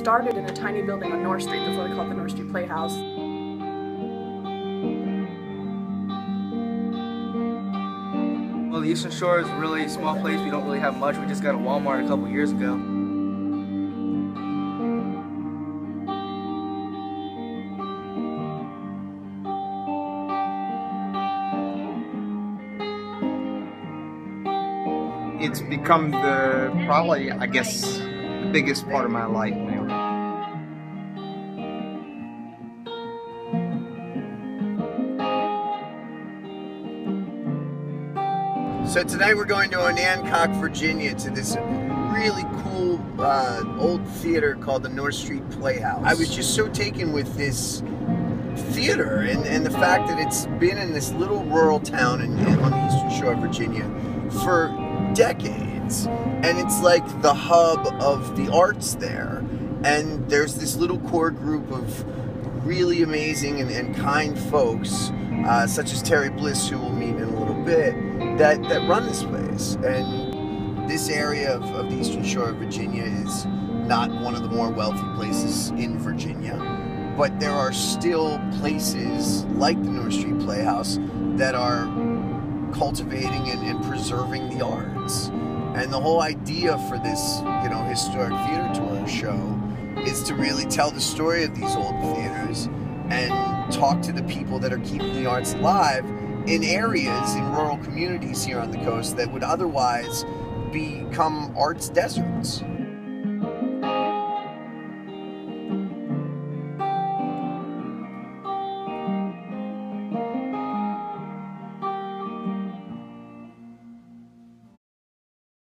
started in a tiny building on North Street. That's what they called the North Street Playhouse. Well, the Eastern Shore is a really small place. We don't really have much. We just got a Walmart a couple years ago. It's become the, probably, I guess, the biggest part of my life now. So tonight we're going to Onancock, Virginia, to this really cool old theater called the North Street Playhouse. I was just so taken with this theater and the fact that it's been in this little rural town on the Eastern Shore of Virginia for decades, and it's like the hub of the arts there. And there's this little core group of really amazing and kind folks, such as Terry Bliss, who we'll meet in a little bit, that run this place. And this area of the Eastern Shore of Virginia is not one of the more wealthy places in Virginia, but there are still places like the North Street Playhouse that are cultivating and preserving the arts. And the whole idea for this, historic theater tour show is to really tell the story of these old theaters and talk to the people that are keeping the arts alive in areas, in rural communities here on the coast that would otherwise become arts deserts.